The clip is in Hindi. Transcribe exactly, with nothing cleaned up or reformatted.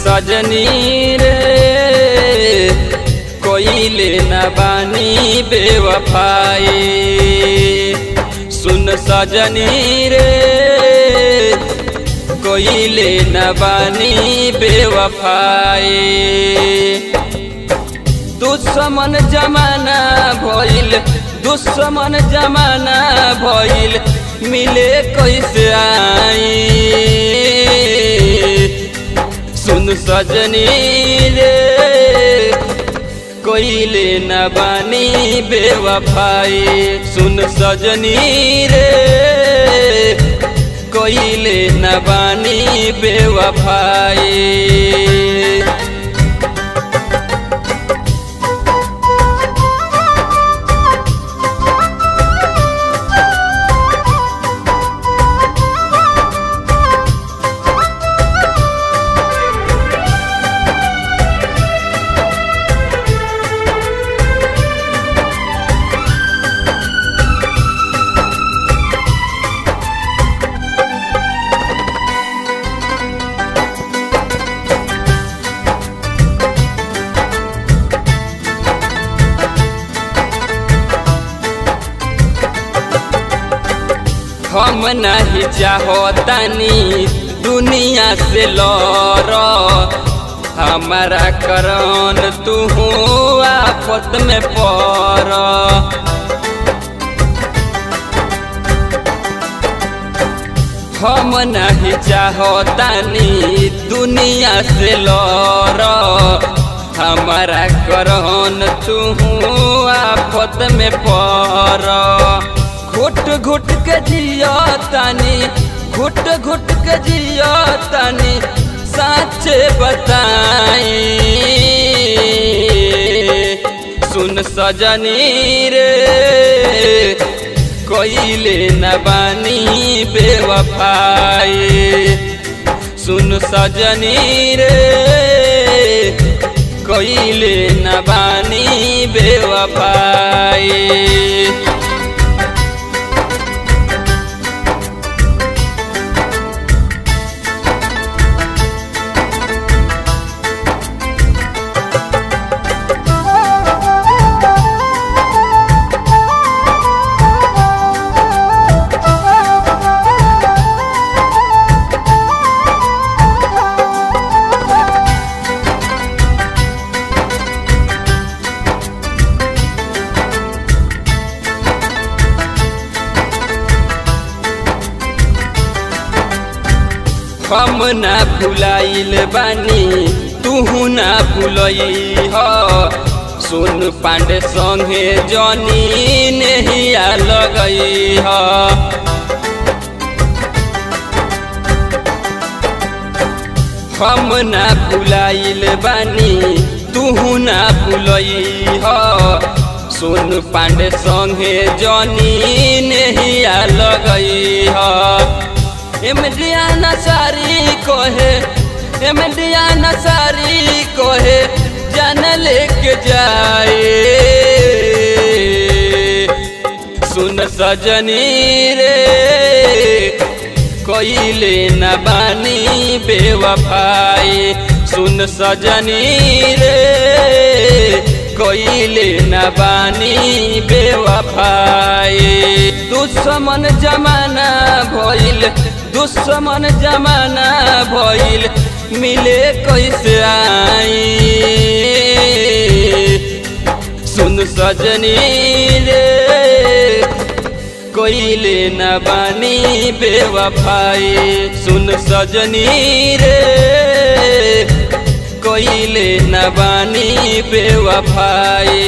सजनी रे कोइले न बानी बेवफाई। सुन सजनी रे कोइले न बानी बेवफाई। दुश्मन जमाना भइल, दुश्मन जमाना भइल, मिले कैसे आई। सुन सजनी रे कोइले न बानी बेवफाई। सुन सजनी रे कोइले न बानी बेवफाई। हम नहीं चाहतनी दुनिया से लड़, हमारा करौन तू आफत में पड़। हम नहीं चाहतनी दुनिया से लड़, हमारा करौन तू आफत में पड़। घुट घुट के जिया तानी, घुट घुट के जिया तानी, साचे बताई। सुन सजनी रे कोइले न बानी बेवफाई। सुन सजनी रे कोइले न बानी बेवफाई। हम ना भुलाइल बानी तुहू ना भुलई हो। सुन पांडे संगे जनी नहिया लगई हो। हम ना भुलाइल बानी तुहू ना भुलई हो। सुन पांडे संगे जनी नहिया लगई हो। एमडियान सारी कोहे, एमडियान सारी कोहे, जान लेके जाए। सुन सजनी रे कोइले न बानी बेवफाई। सुन सजनी रे कोइले न बानी बेवफाई। दुश्मन जमाना भइल, दुश्मन जमाना भइल, मिले कैसे आई। सुन सजनी रे कोइले न बानी बेवफाई। सुन सजनी रे कोइले न बानी बेवफाई।